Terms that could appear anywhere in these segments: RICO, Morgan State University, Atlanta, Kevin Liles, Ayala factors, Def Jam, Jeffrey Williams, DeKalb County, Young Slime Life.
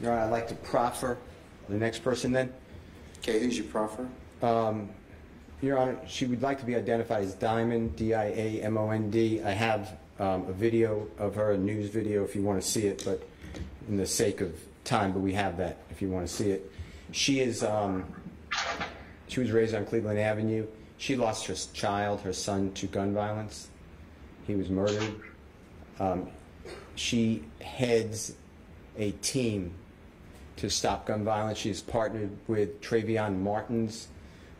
Your Honor, I'd like to proffer the next person then. Okay, who's your proffer? Your Honor, she would like to be identified as Diamond, D-I-A-M-O-N-D. I have a video of her, a news video, if you want to see it, but in the sake of time, but we have that if you want to see it. She is, she was raised on Cleveland Avenue. She lost her child, her son, to gun violence. He was murdered. She heads a team to stop gun violence. She's partnered with Travion Martin's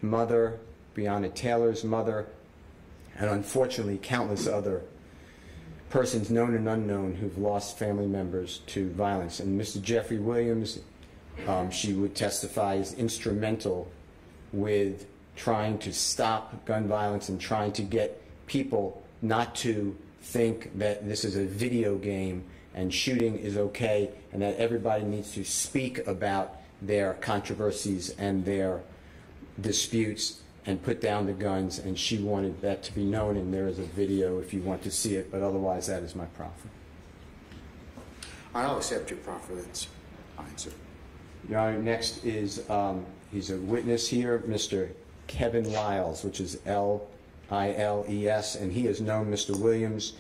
mother, Breonna Taylor's mother, and unfortunately countless other persons known and unknown who've lost family members to violence. And Mr. Jeffrey Williams, she would testify, is instrumental with trying to stop gun violence and trying to get people not to think that this is a video game and shooting is okay and that everybody needs to speak about their controversies and their disputes and put down the guns, and she wanted that to be known, and there is a video if you want to see it, but otherwise that is my proffer. I'll accept your proffer, that's fine, sir. Your Honor, next is, he's a witness here, Mr. Kevin Liles, which is L-I-L-E-S, and he has known Mr. Williams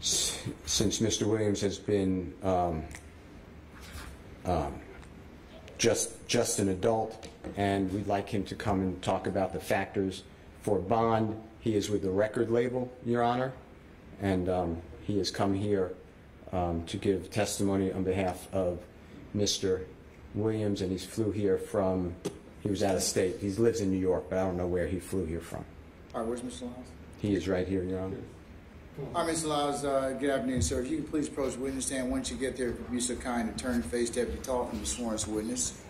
since Mr. Williams has been just an adult, and we'd like him to come and talk about the factors for bond. He is with the record label, Your Honor, and he has come here to give testimony on behalf of Mr. Williams, and he flew here from, he was out of state. He lives in New York, but I don't know where he flew here from. All right, where's Mr. Liles? He is right here, Your Honor. All right, Mr. Liles, good afternoon, sir. If you could please approach the witness stand. Once you get there, if you'd be so kind to turn to face Deputy Talk and be sworn as a witness.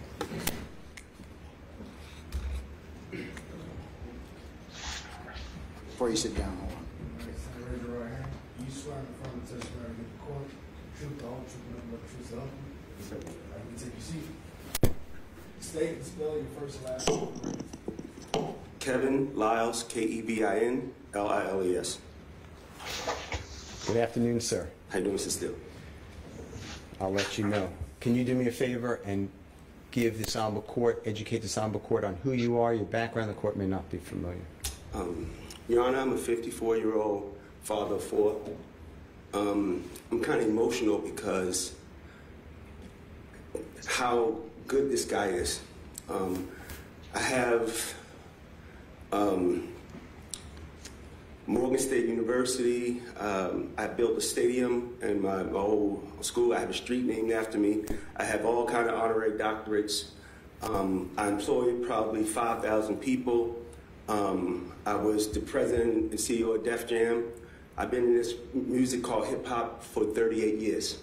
Before you sit down, hold on. All right, so raise your right hand. You swear in front of the testimony of the court, truth, the whole truth, nothing but the truth, so help you. All right, you can take your seat. State and spell your first and last name. Kevin Liles, K-E-B-I-N, L-I-L-E-S. Good afternoon, sir. How you doing, Mr. Steele? I'll let you know. Can you do me a favor and give the Samba Court, educate the Samba Court on who you are, your background? The court may not be familiar. Your Honor, I'm a 54-year-old father of four. I'm kind of emotional because how good this guy is. I have Morgan State University. I built a stadium in my old school. I have a street named after me. I have all kind of honorary doctorates. I employed probably 5,000 people. I was the president and CEO of Def Jam. I've been in this music called hip hop for 38 years.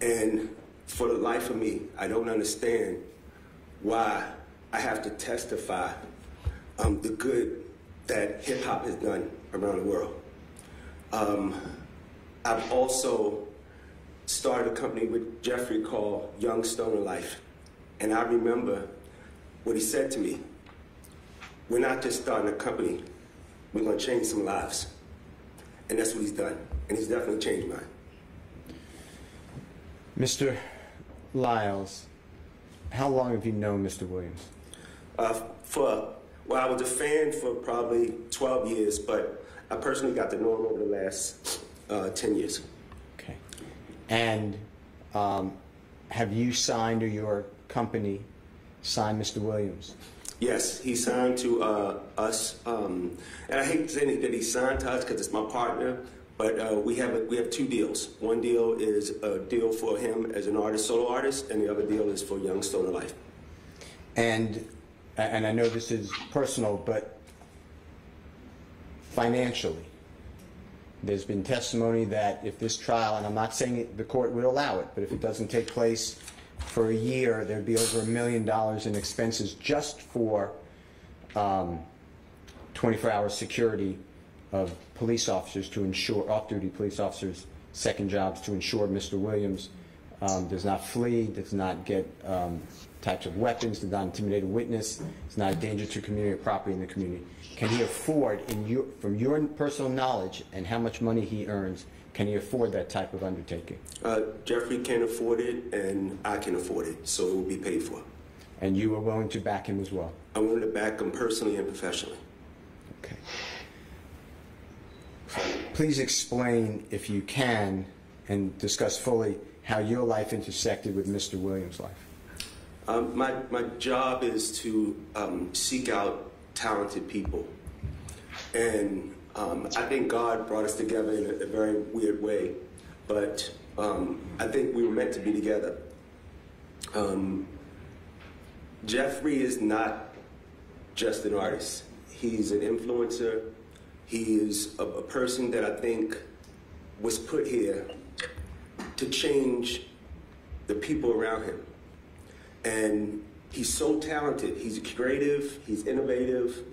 And for the life of me, I don't understand why I have to testify the good that hip-hop has done around the world. I've also started a company with Jeffrey called Young Slime Life, and I remember what he said to me. We're not just starting a company, we're going to change some lives. And that's what he's done, and he's definitely changed mine. Mr. Liles, how long have you known Mr. Williams? Well, I was a fan for probably 12 years, but I personally got to know him over the last 10 years. Okay. And have you signed, or your company signed, Mr. Williams? Yes, he signed to us, and I hate saying that he signed to us because it's my partner. But we have two deals. One deal is a deal for him as an artist, solo artist, and the other deal is for Young Slime Life. And I know this is personal, but financially, there's been testimony that if this trial, and I'm not saying it, the court would allow it, but if it doesn't take place for a year, there'd be over $1 million in expenses just for 24-hour security of police officers to ensure, off-duty police officers, second jobs to ensure Mr. Williams does not flee, does not get types of weapons, does not intimidate a witness, is not a danger to community or property in the community. Can he afford, from your personal knowledge and how much money he earns, can he afford that type of undertaking? Jeffrey can afford it, and I can afford it, so it will be paid for. And you were willing to back him as well? I wanted to back him personally and professionally. Okay. Please explain, if you can, and discuss fully how your life intersected with Mr. Williams' life. My job is to seek out talented people. And I think God brought us together in a very weird way, but I think we were meant to be together. Jeffrey is not just an artist. He's an influencer. He is a person that I think was put here to change the people around him. And he's so talented. He's creative, he's innovative,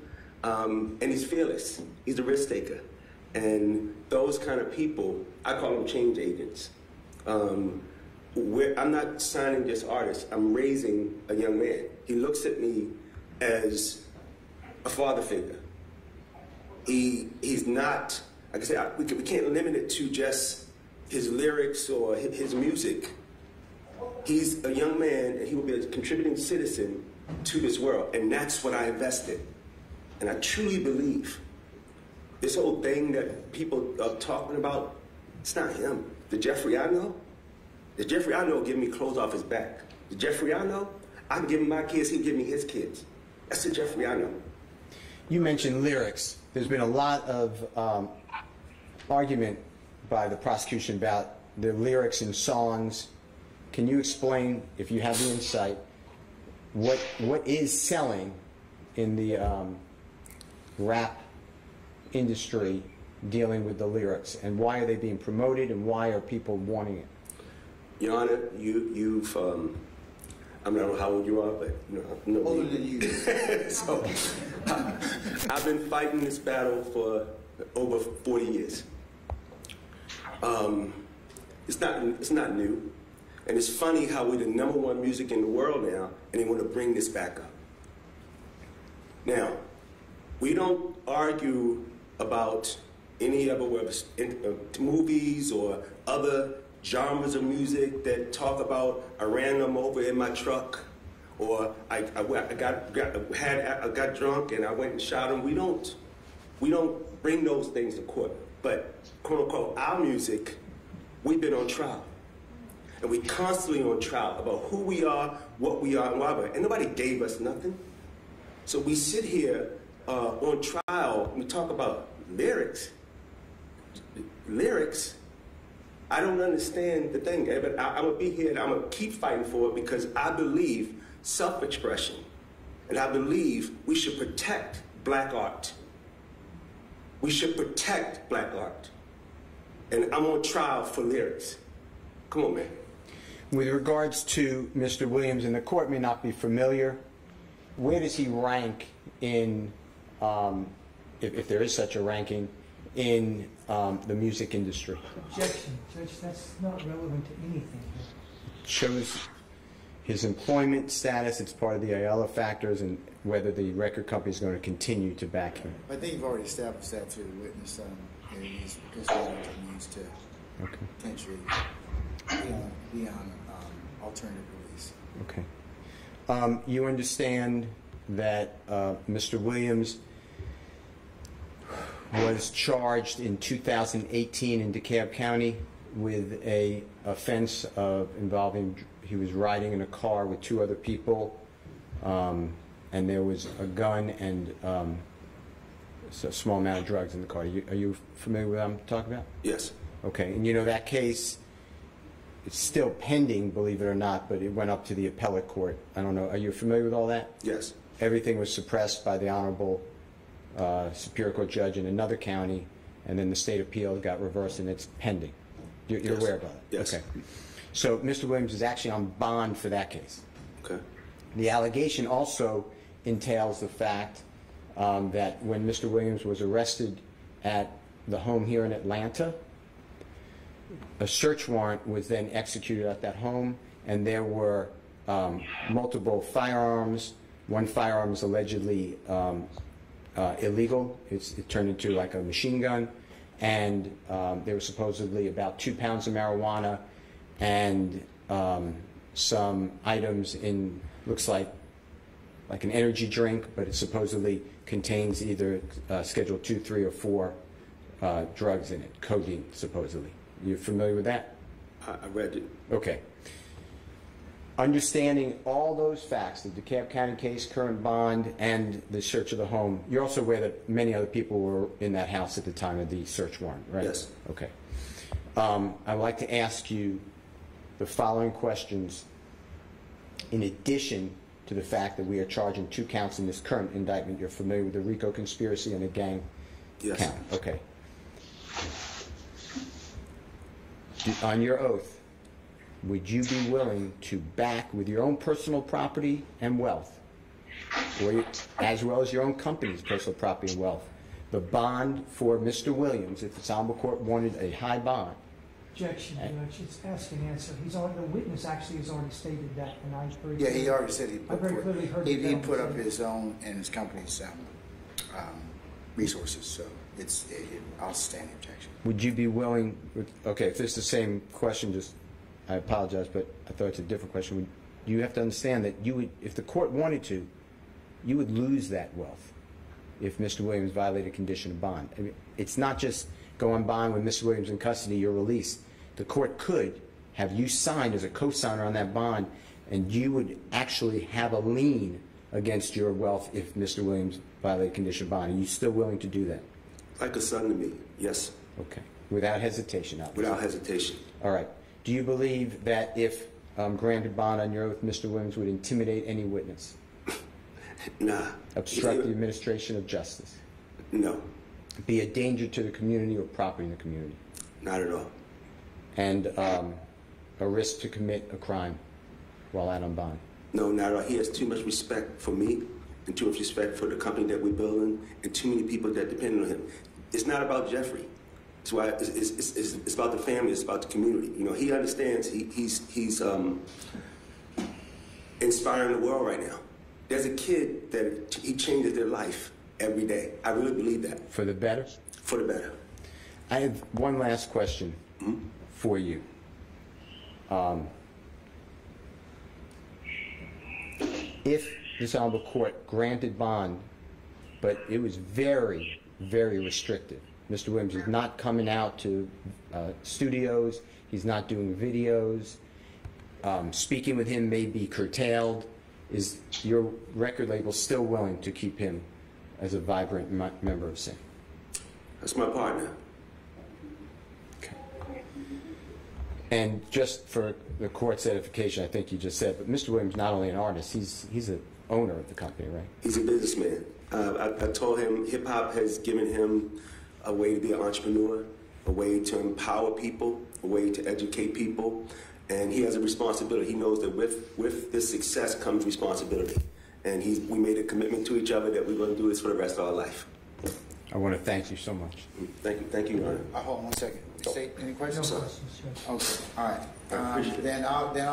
and he's fearless. He's a risk taker. And those kind of people, I call them change agents. I'm not signing just artists. I'm raising a young man. He looks at me as a father figure. He's not, like I said, we can't limit it to just his lyrics or his music. He's a young man, and he will be a contributing citizen to this world, and that's what I invest in. And I truly believe this whole thing that people are talking about, it's not him. The Jeffrey I know will give me clothes off his back. The Jeffrey I know, I'm giving my kids, he'll give me his kids. That's the Jeffrey I know. You mentioned lyrics. There's been a lot of argument by the prosecution about the lyrics in songs. Can you explain, if you have the insight, what is selling in the rap industry dealing with the lyrics, and why are they being promoted, and why are people wanting it? Your Honor, you've I don't know how old you are, but no older than you. So I've been fighting this battle for over 40 years. It's not new. And it's funny how we're the #1 music in the world now, and they want to bring this back up. Now, we don't argue about any other movies or other genres of music that talk about I ran them over in my truck, or I got drunk and I went and shot them. We don't bring those things to court. But quote unquote, our music, we've been on trial. And we're constantly on trial about who we are, what we are, and why we're. And nobody gave us nothing. So we sit here on trial, we talk about lyrics. Lyrics, I don't understand the thing, but I'm going to be here and I'm going to keep fighting for it because I believe self-expression. And I believe we should protect black art. We should protect black art. And I'm on trial for lyrics. Come on, man. With regards to Mr. Williams, and the court may not be familiar, where does he rank in, if there is such a ranking, in the music industry? Objection, Judge, that's not relevant to anything. It shows his employment status, it's part of the Ayala factors, and whether the record company is going to continue to back him. I think you've already established that through the witness, that he is considered used to potentially be on alternative release. Okay. You understand that Mr. Williams was charged in 2018 in DeKalb County with a offense of involving, he was riding in a car with 2 other people, and there was a gun and a small amount of drugs in the car. Are you familiar with what I'm talking about? Yes. Okay, and you know that case, it's still pending, believe it or not, but it went up to the appellate court. I don't know. Are you familiar with all that? Yes. Everything was suppressed by the Honorable Superior Court Judge in another county, and then the state appeal got reversed, and it's pending. You're aware about it? Yes. Okay. So Mr. Williams is actually on bond for that case. Okay. The allegation also entails the fact that when Mr. Williams was arrested at the home here in Atlanta, a search warrant was then executed at that home, and there were multiple firearms. One firearm is allegedly illegal. It turned into like a machine gun, and there was supposedly about 2 pounds of marijuana and some items in, looks like an energy drink, but it supposedly contains either Schedule 2, 3, or 4 drugs in it, codeine, supposedly. You're familiar with that? I read it. Okay. Understanding all those facts, the DeKalb County case, current bond, and the search of the home, you're also aware that many other people were in that house at the time of the search warrant, right? Yes. Okay. I'd like to ask you the following questions in addition to the fact that we are charging 2 counts in this current indictment. You're familiar with the RICO conspiracy and the gang yes. count. Okay. On your oath, would you be willing to back with your own personal property and wealth, or as well as your own company's personal property and wealth, the bond for Mr. Williams, if the Salmo Court wanted a high bond? Objection, Judge. It's ask and answer. He's already, the witness actually has already stated that, and I agree. Yeah, he already said he put, he put up his own and his company's resources, so it's I'll stand the objection. Would you be willing? Okay, if this is the same question, just I apologize, but I thought it's a different question. Would, you have to understand that you would, if the court wanted to, you would lose that wealth if Mr. Williams violated condition of bond. I mean, it's not just go on bond with Mr. Williams in custody, you're released. The court could have you signed as a co-signer on that bond, and you would actually have a lien against your wealth if Mr. Williams violated condition of bond. Are you still willing to do that? Like a son to me, yes. Okay. Without hesitation, obviously. Without hesitation. All right. Do you believe that if granted bond on your oath, Mr. Williams would intimidate any witness? Nah. Obstruct the administration of justice? No. Be a danger to the community or property in the community? Not at all. And a risk to commit a crime while out on bond? No, not at all. He has too much respect for me and too much respect for the company that we're building and too many people that depend on him. It's not about Jeffrey. It's why it's about the family. It's about the community. You know, he understands. He's inspiring the world right now. There's a kid that he changes their life every day. I really believe that. For the better? For the better. I have one last question for you. If this honorable court granted bond, but it was very, very restrictive. Mr. Williams is not coming out to studios. He's not doing videos. Speaking with him may be curtailed. Is your record label still willing to keep him as a vibrant member of SIN? That's my partner. Okay. And just for the court's edification, I think you just said, but Mr. Williams is not only an artist, he's an owner of the company, right? He's a businessman. I told him hip-hop has given him a way to be an entrepreneur, a way to empower people, a way to educate people, and he has a responsibility. He knows that with this success comes responsibility. And we made a commitment to each other that we're going to do this for the rest of our life. I want to thank you so much. Thank you, Your Honor. Hold on one second. Any questions? No questions, sir. Okay. All right. Then I'll.